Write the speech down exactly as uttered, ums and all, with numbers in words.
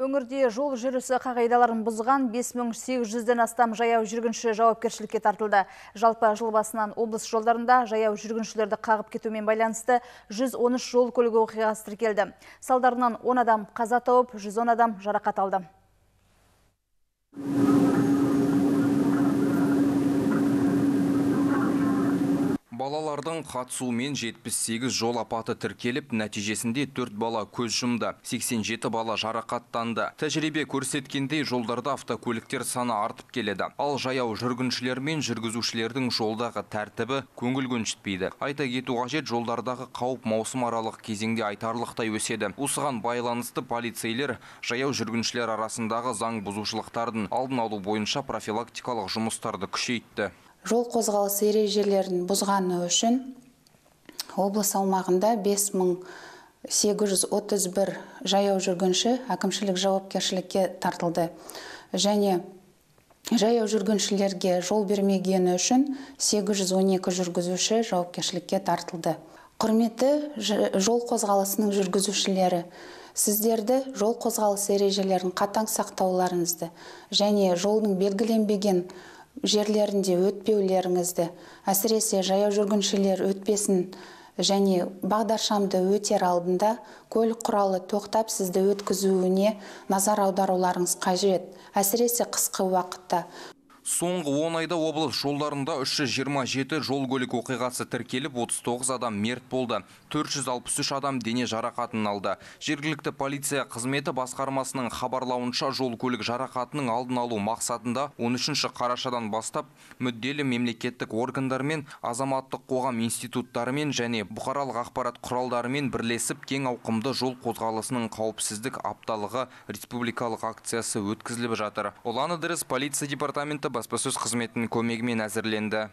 Өңірде жол жүрісі қағидаларын бұзған бес мың сегіз жүзден астам жаяу жүргінші жауапкершілікке тартылды. Жалпы жыл басынан облыс жолдарында жаяу жүргіншілерді қағып кетумен байланысты жүз он үш жол көлігі оқиғасы тіркелді. Салдарынан он адам қаза тауып, жүз он адам жарақат алды. Балалардың қатысуымен жетпіс сегіз жол апаты тіркеліп, нәтижесінде төрт бала көз жұмды, сексен жеті бала жарақаттанды. Тәжірибе көрсеткендей, жолдарда автокөліктер саны артып келеді. Ал жаяу жүргіншілер мен жүргізушілердің жолдағы тәртібі көңіл көншітпейді. Айта кету қажет, жолдардағы қауіп маусым аралық кезеңде айтарлықтай өседі. Осыған байланысты полицейлер жаяу жүргіншілер арасындағы заң бұзушылықтардың алдын алу бойынша профилактикалық жұмыстарды күшейтті. Жол қозғалысы ережелерін бұзғаны үшін облыс аумағында бес мың сегіз жүз отыз бір жаяу жүргінші әкімшілік жауапкершілікке тартылды. Және жаяу жүргіншілерге жол бермегені үшін сегіз жүз он екі жүргізуші жауапкершілікке тартылды. Құрметті жол қозғалысының жүргізушілері, сіздерді жол қозғалысы ережелерін қатаң сақтауларыңызды және жолдың белгіленбеген жерлерінде өтпеулеріңізді, әсіресе жаяу жүргіншілер өтпесін және бағдаршамды өтер алдында көлік құралы тоқтап сізді өткізуіне назар аударуларыңыз қажет, әсіресе қысқы уақытта. Соңғы он айда облыс жолдарында үш жүз жиырма жеті жол көлік оқиғасы тіркеліп, отыз тоғыз адам мерт болды, төрт жүз алпыс үш адам дене жарақатын алды. Жергілікті полиция қызметі басқармасының хабарлауынша, жол көлік жарақатының алдын алу мақсатында он үшінші қарашадан бастап мүдделі мемлекеттік органдармен, азаматтық қоғам институттарымен және бұқаралық ақпарат құралдарымен бірлесіп кең ауқымды жол қозғалысының қауіпсіздік апталығы республикалық акциясы өткізіліп жатыр. Ұлан Ыдырыс полиция департаменті баспасөз қызметінің көмегімен әзірленді.